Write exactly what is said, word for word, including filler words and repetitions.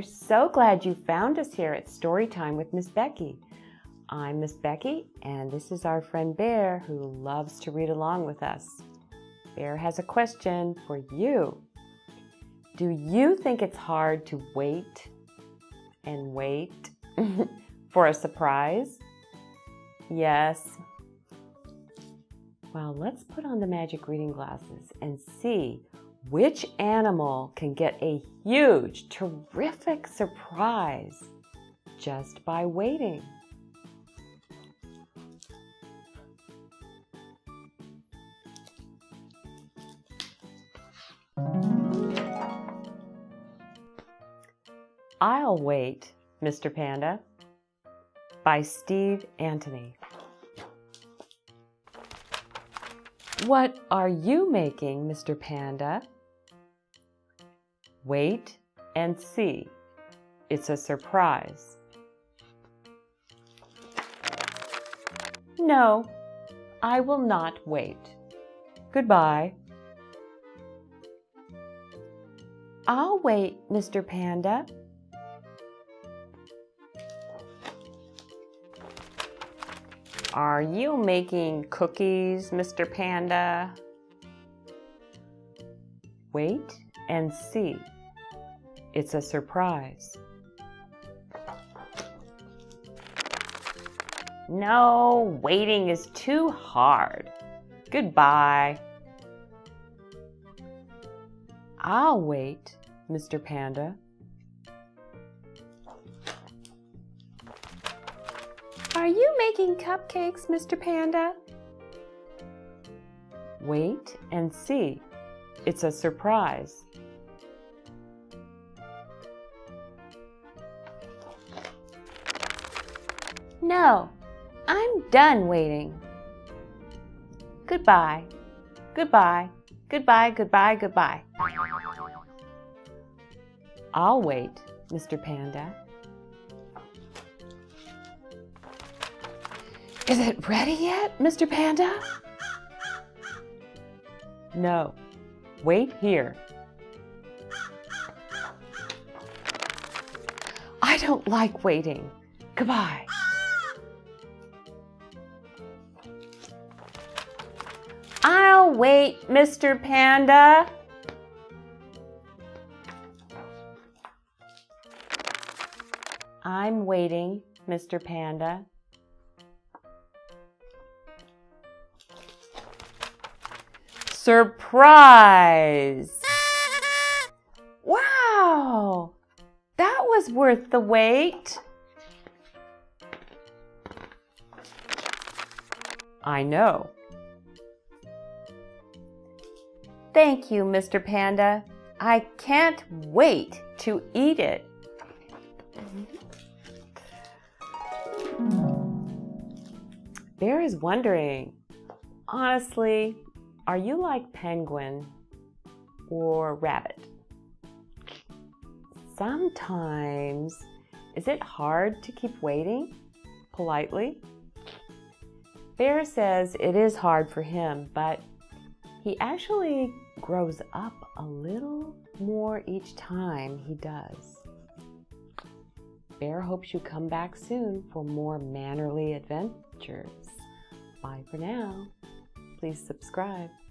We're so glad you found us here at Storytime with Miss Becky. I'm Miss Becky, and this is our friend Bear, who loves to read along with us. Bear has a question for you. Do you think it's hard to wait and wait for a surprise? Yes. Well, let's put on the magic reading glasses and see which animal can get a huge, terrific surprise just by waiting. I'll Wait, Mister Panda, by Steve Antony. What are you making, Mister Panda? Wait and see. It's a surprise. No, I will not wait. Goodbye. I'll wait, Mister Panda. Are you making cookies, Mister Panda? Wait and see. It's a surprise. No, waiting is too hard. Goodbye. I'll wait, Mister Panda. Are you making cupcakes, Mister Panda? Wait and see. It's a surprise. No, I'm done waiting. Goodbye. Goodbye. Goodbye, goodbye, goodbye. I'll wait, Mister Panda. Is it ready yet, Mister Panda? No. Wait here. I don't like waiting. Goodbye. I'll wait, Mister Panda. I'm waiting, Mister Panda. Surprise! Wow! That was worth the wait. I know. Thank you, Mister Panda. I can't wait to eat it. Bear is wondering, honestly, are you like penguin or rabbit? Sometimes, is it hard to keep waiting politely? Bear says it is hard for him, but he actually grows up a little more each time he does. Bear hopes you come back soon for more mannerly adventures. Bye for now. Please subscribe.